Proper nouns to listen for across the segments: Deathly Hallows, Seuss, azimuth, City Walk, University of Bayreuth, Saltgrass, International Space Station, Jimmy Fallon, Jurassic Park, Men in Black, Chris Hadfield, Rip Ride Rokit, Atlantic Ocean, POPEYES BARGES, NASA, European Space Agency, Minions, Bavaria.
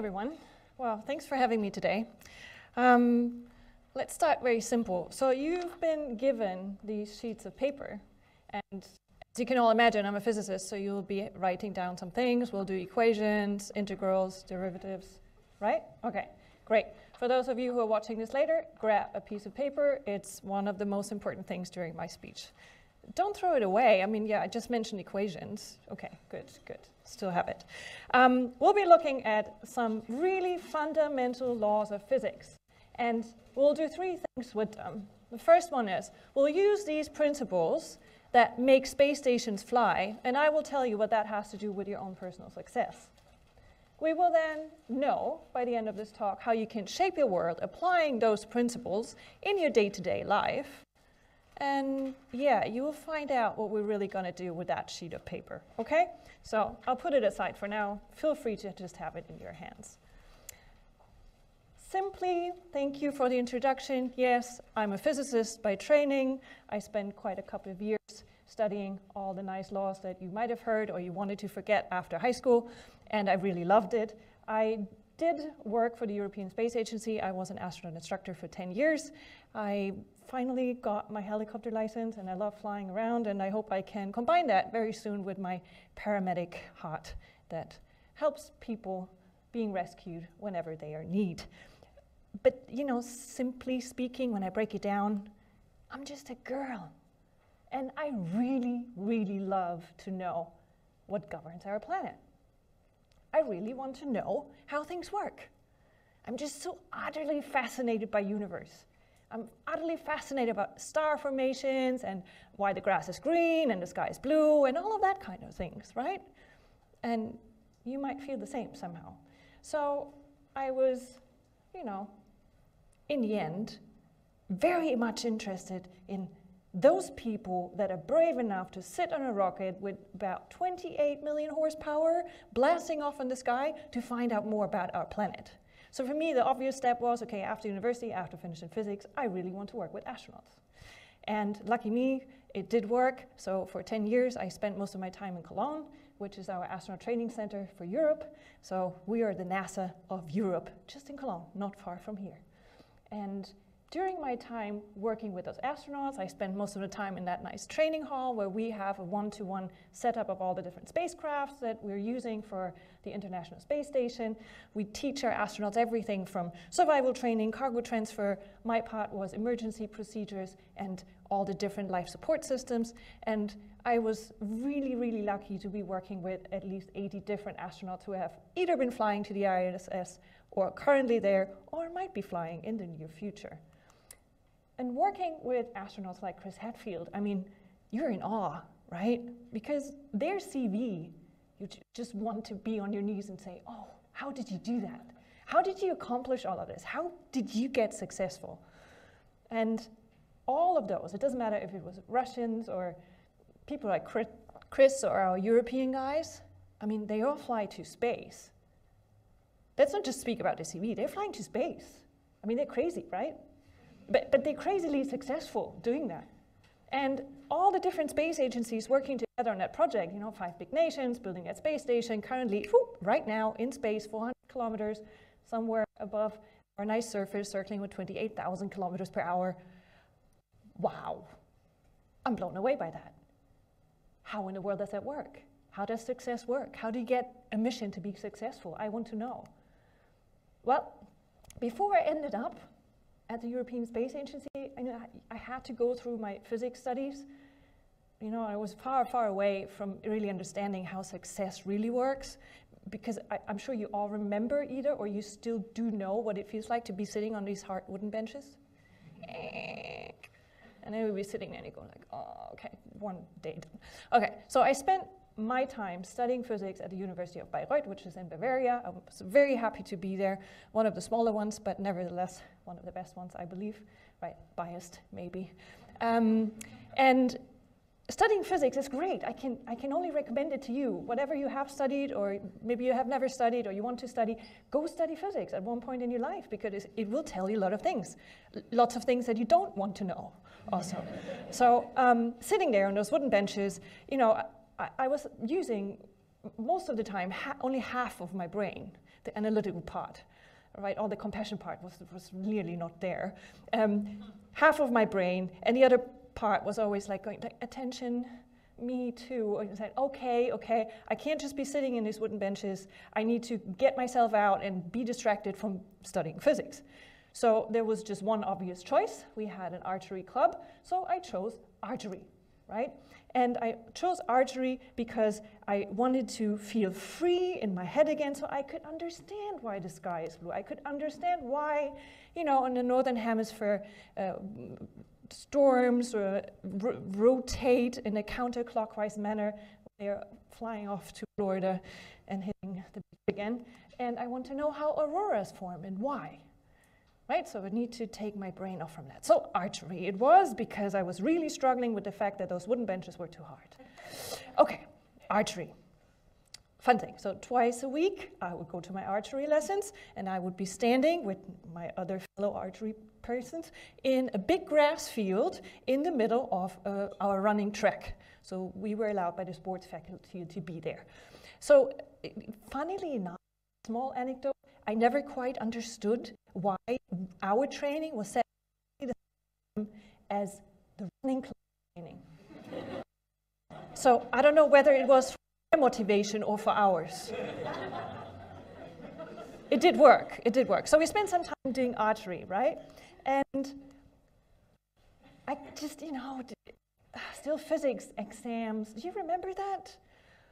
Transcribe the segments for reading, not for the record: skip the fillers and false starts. everyone. Well, thanks for having me today. Let's start very simple. So you've been given these sheets of paper, and as you can all imagine, I'm a physicist, so you'll be writing down some things. We'll do equations, integrals, derivatives, right? Okay, great. For those of you who are watching this later, grab a piece of paper. It's one of the most important things during my speech. Don't throw it away. I mean, yeah, I just mentioned equations. Okay, good, good. Still have it. We'll be looking at some really fundamental laws of physics, and we'll do three things with them. The first one is we'll use these principles that make space stations fly, and I will tell you what that has to do with your own personal success. We will then know, by the end of this talk, how you can shape your world applying those principles in your day-to-day life. And yeah, you will find out what we're really gonna do with that sheet of paper, okay? So I'll put it aside for now. Feel free to just have it in your hands. Simply, thank you for the introduction. Yes, I'm a physicist by training. I spent quite a couple of years studying all the nice laws that you might have heard or you wanted to forget after high school, and I really loved it. I did work for the European Space Agency. I was an astronaut instructor for 10 years. I finally got my helicopter license, and I love flying around, and I hope I can combine that very soon with my paramedic heart that helps people being rescued whenever they are in need. But, you know, simply speaking, when I break it down, I'm just a girl. And I really, really love to know what governs our planet. I really want to know how things work. I'm just so utterly fascinated by universe. I'm utterly fascinated about star formations and why the grass is green and the sky is blue and all of that kind of things, right? And you might feel the same somehow. So I was, you know, in the end, very much interested in those people that are brave enough to sit on a rocket with about 28 million horsepower blasting off in the sky to find out more about our planet. So for me, the obvious step was, okay, after university, after finishing physics, I really want to work with astronauts. And lucky me, it did work. So for 10 years, I spent most of my time in Cologne, which is our astronaut training center for Europe. So we are the NASA of Europe, just in Cologne, not far from here. And during my time working with those astronauts, I spent most of the time in that nice training hall where we have a one-to-one setup of all the different spacecrafts that we're using for the International Space Station. We teach our astronauts everything from survival training, cargo transfer. My part was emergency procedures and all the different life support systems. And I was really, really lucky to be working with at least 80 different astronauts who have either been flying to the ISS or are currently there or might be flying in the near future. And working with astronauts like Chris Hadfield, I mean, you're in awe, right? Because their CV, you just want to be on your knees and say, oh, how did you do that? How did you accomplish all of this? How did you get successful? And all of those, it doesn't matter if it was Russians or people like Chris or our European guys, I mean, they all fly to space. Let's not just speak about their CV, they're flying to space. I mean, they're crazy, right? But they're crazily successful doing that. And all the different space agencies working together on that project, you know, 5 big nations, building that space station, currently, whoop, right now, in space, 400 kilometers, somewhere above our nice surface, circling with 28,000 kilometers per hour. Wow, I'm blown away by that. How in the world does that work? How does success work? How do you get a mission to be successful? I want to know. Well, before I ended up at the European Space Agency, I had to go through my physics studies. You know, I was far, far away from really understanding how success really works, because I'm sure you all remember either, or you still do know what it feels like to be sitting on these hard wooden benches. And then we'd be sitting there and you go like, oh, okay, one day done. Okay, so I spent my time studying physics at the University of Bayreuth, which is in Bavaria. I was very happy to be there. One of the smaller ones, but nevertheless, one of the best ones, I believe. Right, biased, maybe. And studying physics is great. I can only recommend it to you. Whatever you have studied, or maybe you have never studied, or you want to study, go study physics at one point in your life, because it will tell you a lot of things. Lots of things that you don't want to know, also. So sitting there on those wooden benches, you know, I was using, most of the time, only half of my brain. the analytical part, right, or the compassion part was really not there. Half of my brain, and the other part was always like going like, attention, me too, and said, okay, okay, I can't just be sitting in these wooden benches. I need to get myself out and be distracted from studying physics. So there was just one obvious choice. We had an archery club, so I chose archery, right? And I chose archery because I wanted to feel free in my head again, so I could understand why the sky is blue. I could understand why, you know, in the Northern Hemisphere, storms rotate in a counterclockwise manner. They're flying off to Florida and hitting the beach again. And I want to know how auroras form and why. Right, so I need to take my brain off from that. So archery it was, because I was really struggling with the fact that those wooden benches were too hard. Okay, archery. Fun thing. So twice a week, I would go to my archery lessons, and I would be standing with my other fellow archery persons in a big grass field in the middle of our running track. So we were allowed by the sports faculty to be there. So funnily enough, small anecdote, I never quite understood why our training was set the same as the running club training. So I don't know whether it was for their motivation or for ours. It did work, it did work. So we spent some time doing archery, right? And I just, you know, still physics exams. Do you remember that?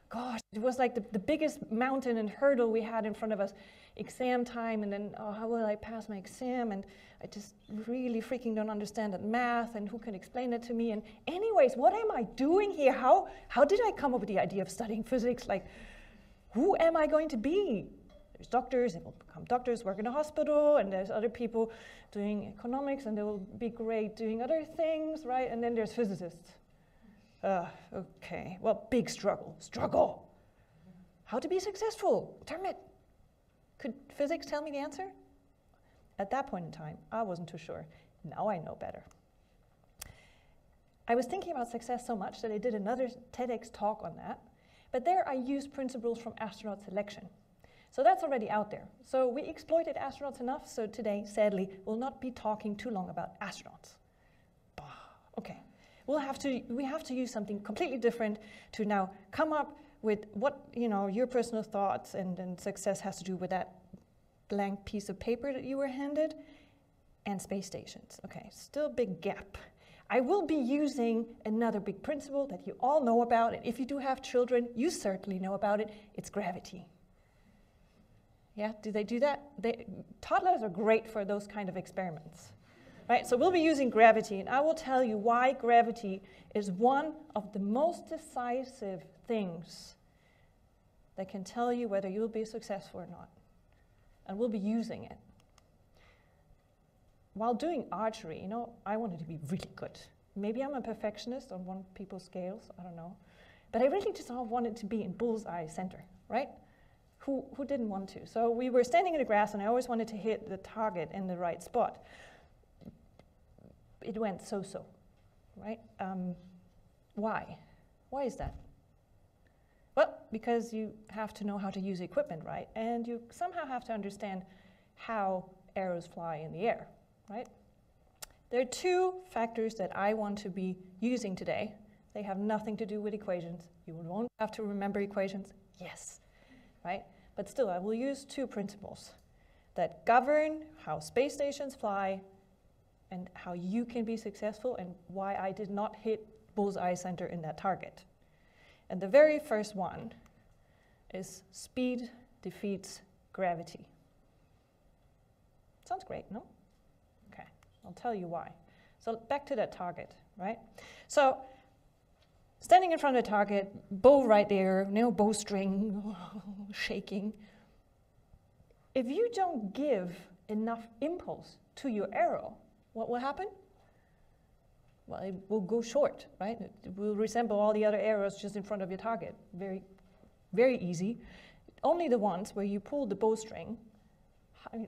Gosh, it was like the biggest mountain and hurdle we had in front of us. Exam time, and then, oh, how will I pass my exam? And I just really freaking don't understand that math, and who can explain it to me? And anyways, what am I doing here? How did I come up with the idea of studying physics? Like, who am I going to be? There's doctors, and will become doctors, work in a hospital, and there's other people doing economics, and they will be great doing other things, right? And then there's physicists. Okay, well, big struggle. How to be successful, damn it. Could physics tell me the answer? At that point in time, I wasn't too sure. Now I know better. I was thinking about success so much that I did another TEDx talk on that, but there I used principles from astronaut selection. So that's already out there. So we exploited astronauts enough, so today, sadly, we'll not be talking too long about astronauts. Bah, okay. We have to use something completely different to now come up with what, you know, your personal thoughts and success has to do with that blank piece of paper that you were handed and space stations. Okay, still a big gap. I will be using another big principle that you all know about, and if you do have children, you certainly know about it. It's gravity. Yeah, do they do that? Toddlers are great for those kind of experiments. Right, so we'll be using gravity, and I will tell you why gravity is one of the most decisive things that can tell you whether you'll be successful or not. And we'll be using it. While doing archery, you know, I wanted to be really good. Maybe I'm a perfectionist on one people's scales, I don't know. But I really just wanted to be in bullseye center, right? Who didn't want to? So we were standing in the grass, and I always wanted to hit the target in the right spot. It went so-so, right? Why? Why is that? Well, because you have to know how to use equipment, right? And you somehow have to understand how arrows fly in the air, right? There are two factors that I want to be using today. They have nothing to do with equations. You won't have to remember equations, yes, right? But still, I will use two principles that govern how space stations fly and how you can be successful, and why I did not hit bullseye center in that target. And the very first one is speed defeats gravity. Sounds great, no? Okay, I'll tell you why. So back to that target, right? So standing in front of the target, bow right there, no bowstring, shaking. If you don't give enough impulse to your arrow, what will happen? Well, it will go short, right? It will resemble all the other arrows just in front of your target. Very, very easy. Only the ones where you pull the bowstring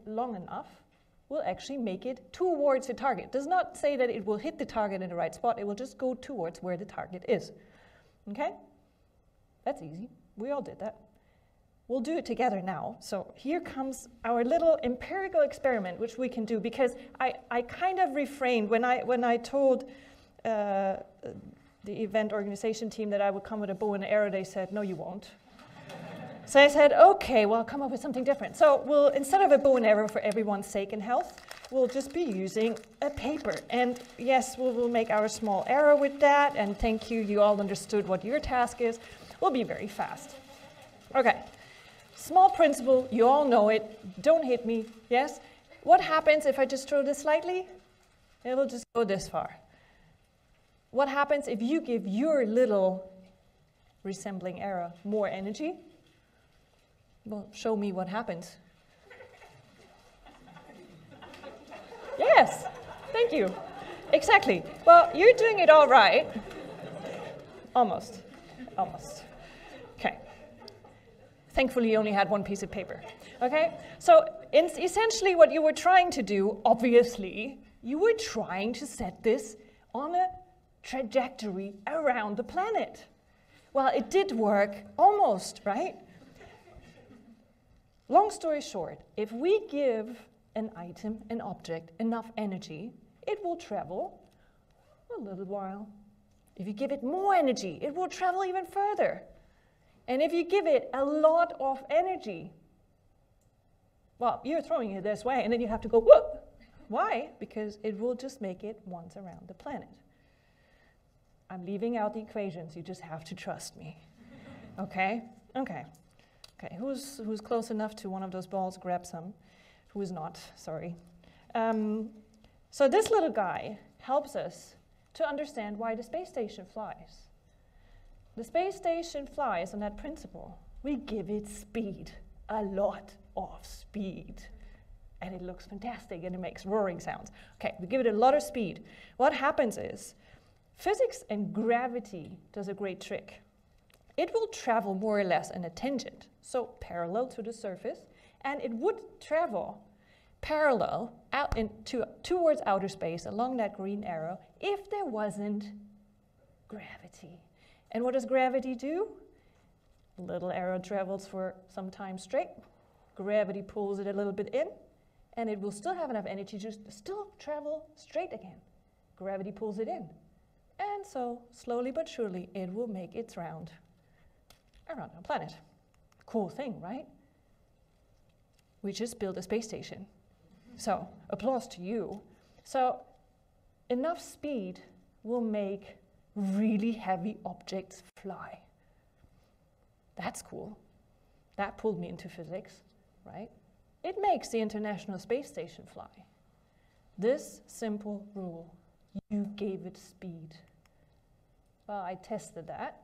long enough will actually make it towards the target. It does not say that it will hit the target in the right spot. It will just go towards where the target is. Okay? That's easy. We all did that. We'll do it together now. So here comes our little empirical experiment, which we can do, because I kind of refrained when I told the event organization team that I would come with a bow and arrow. They said, no, you won't. So I said, okay, well, I'll come up with something different. So we'll, instead of a bow and arrow for everyone's sake and health, we'll just be using a paper. And yes, we'll make our small arrow with that. And thank you, you all understood what your task is. We'll be very fast. Okay. Small principle, you all know it, don't hit me, yes? What happens if I just throw this slightly? It will just go this far. What happens if you give your little resembling arrow more energy? Well, show me what happens. Yes, thank you. Exactly. Well, you're doing it all right. Almost, almost. Thankfully, you only had one piece of paper, okay? So essentially what you were trying to do, obviously, you were trying to set this on a trajectory around the planet. Well, it did work almost, right? Long story short, if we give an item, an object, enough energy, it will travel a little while. If you give it more energy, it will travel even further. And if you give it a lot of energy, well, you're throwing it this way, and then you have to go, whoop. Why? Because it will just make it once around the planet. I'm leaving out the equations. You just have to trust me. Okay? Okay. Okay, who's close enough to one of those balls? Grab some. Who is not? Sorry. So this little guy helps us to understand why the space station flies. The space station flies on that principle. We give it speed, a lot of speed. And it looks fantastic and it makes roaring sounds. Okay, we give it a lot of speed. What happens is, physics and gravity does a great trick. It will travel more or less in a tangent, so parallel to the surface, and it would travel parallel out into, towards outer space along that green arrow if there wasn't gravity. And what does gravity do? Little arrow travels for some time straight. Gravity pulls it a little bit in, and it will still have enough energy to still travel straight again. Gravity pulls it in. And so, slowly but surely, it will make its round around our planet. Cool thing, right? We just built a space station. So, applause to you. So, enough speed will make really heavy objects fly. That's cool. That pulled me into physics, right? It makes the International Space Station fly. This simple rule, you gave it speed. Well, I tested that,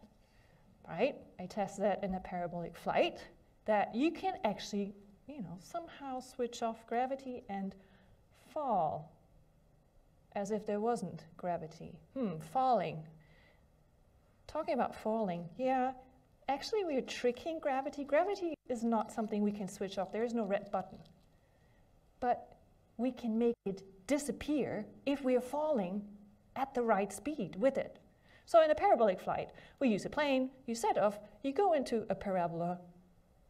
right? I tested that in a parabolic flight, that you can actually, you know, somehow switch off gravity and fall as if there wasn't gravity. Falling. Talking about falling, yeah, actually we are tricking gravity. Gravity is not something we can switch off. There is no red button. But we can make it disappear if we are falling at the right speed with it. So in a parabolic flight, we use a plane, you set off, you go into a parabola,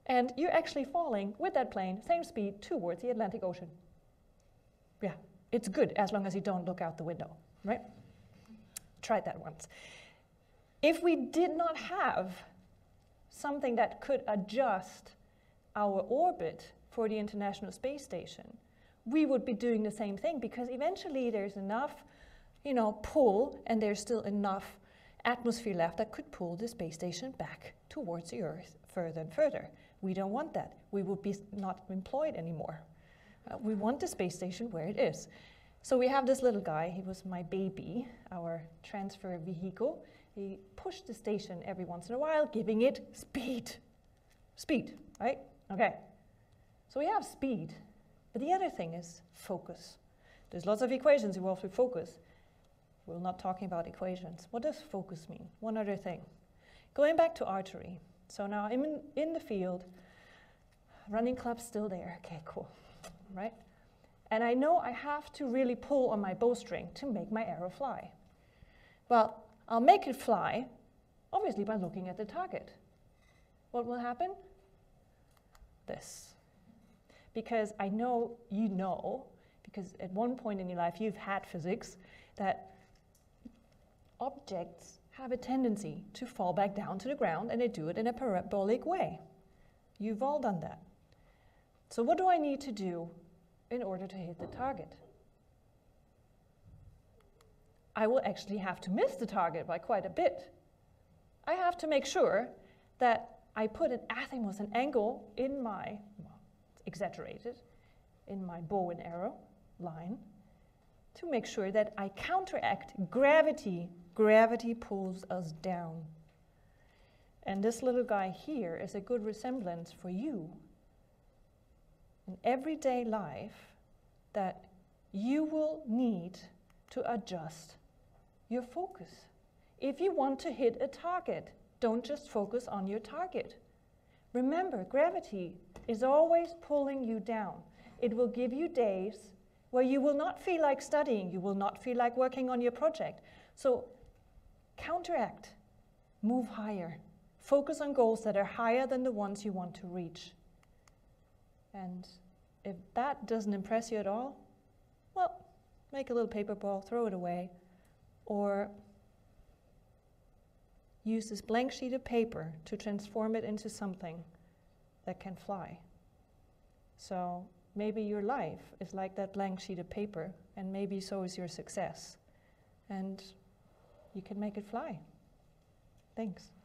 and you're actually falling with that plane, same speed, towards the Atlantic Ocean. Yeah, it's good as long as you don't look out the window, right? Tried that once. If we did not have something that could adjust our orbit for the International Space Station, we would be doing the same thing, because eventually there's enough, you know, pull, and there's still enough atmosphere left that could pull the space station back towards the Earth further and further. We don't want that. We would be not employed anymore. We want the space station where it is. So we have this little guy, he was my baby, our transfer vehicle. He pushed the station every once in a while, giving it speed. Speed, right? Okay. So we have speed, but the other thing is focus. There's lots of equations involved with focus. We're not talking about equations. What does focus mean? One other thing. Going back to archery. So now I'm in the field, running club's still there. Okay, cool. Right? And I know I have to really pull on my bowstring to make my arrow fly. Well, I'll make it fly, obviously, by looking at the target. What will happen? this? Because I know you know, because at one point in your life you've had physics, that objects have a tendency to fall back down to the ground, and they do it in a parabolic way. You've all done that. So what do I need to do in order to hit the target? I will actually have to miss the target by quite a bit. I have to make sure that I put an azimuth, an angle, in my, well, it's exaggerated, in my bow and arrow line, to make sure that I counteract gravity. Gravity pulls us down. And this little guy here is a good resemblance for you in everyday life, that you will need to adjust your focus. If you want to hit a target, don't just focus on your target. Remember, gravity is always pulling you down. It will give you days where you will not feel like studying, you will not feel like working on your project. So counteract, move higher. Focus on goals that are higher than the ones you want to reach. And if that doesn't impress you at all, well, make a little paper ball, throw it away, or use this blank sheet of paper to transform it into something that can fly. So maybe your life is like that blank sheet of paper, and maybe so is your success. And you can make it fly. Thanks.